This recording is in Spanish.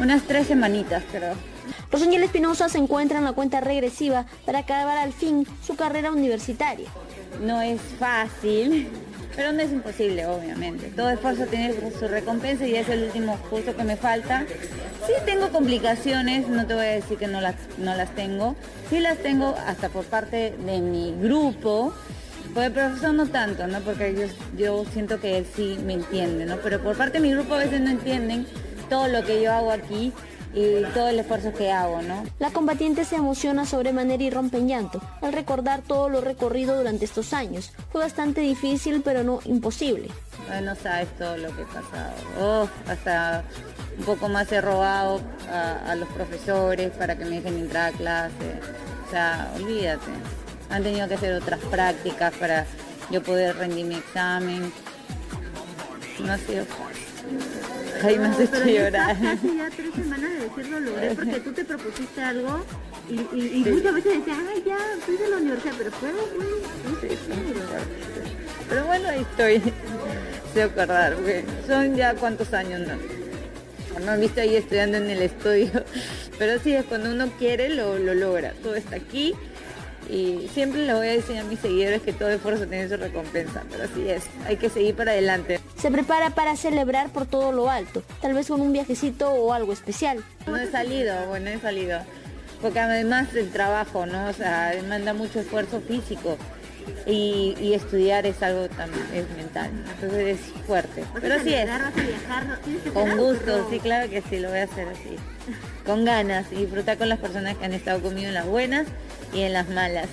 unas 3 semanitas, creo. Rosángela Espinoza se encuentra en la cuenta regresiva para acabar al fin su carrera universitaria. No es fácil, pero no es imposible, obviamente. Todo esfuerzo tiene su recompensa y es el último curso que me falta. Sí tengo complicaciones, no te voy a decir que no las tengo. Sí las tengo hasta por parte de mi grupo. Por el profesor no tanto, ¿no? Porque yo siento que él sí me entiende, ¿no? Pero por parte de mi grupo a veces no entienden todo lo que yo hago aquí y todo el esfuerzo que hago, ¿no? La combatiente se emociona sobremanera y rompe en llanto al recordar todo lo recorrido durante estos años. Fue bastante difícil, pero no imposible. Ay, no sabes todo lo que he pasado. Oh, hasta un poco más he robado a los profesores para que me dejen entrar a clase. O sea, olvídate. Han tenido que hacer otras prácticas para yo poder rendir mi examen. No ha sido fácil. Ahí me has hecho llorar. Casi ya 3 semanas de decirlo logré, porque tú te propusiste algo y muchas veces decías, ay, ya, estoy de la universidad, pero fue muy... Pero bueno, ahí estoy, se acordar, porque son ya cuántos años, no he visto ahí estudiando en el estudio, pero sí, es cuando uno quiere, lo logra, todo está aquí. Y siempre les voy a decir a mis seguidores que todo esfuerzo tiene su recompensa, pero así es, hay que seguir para adelante. Se prepara para celebrar por todo lo alto, tal vez con un viajecito o algo especial. No he salido, porque además el trabajo, ¿no? O sea, demanda mucho esfuerzo físico y estudiar es algo también, es mental, entonces es fuerte. Pero así es, con gusto, sí, claro que sí, lo voy a hacer así, con ganas y disfrutar con las personas que han estado conmigo en las buenas y en las malas.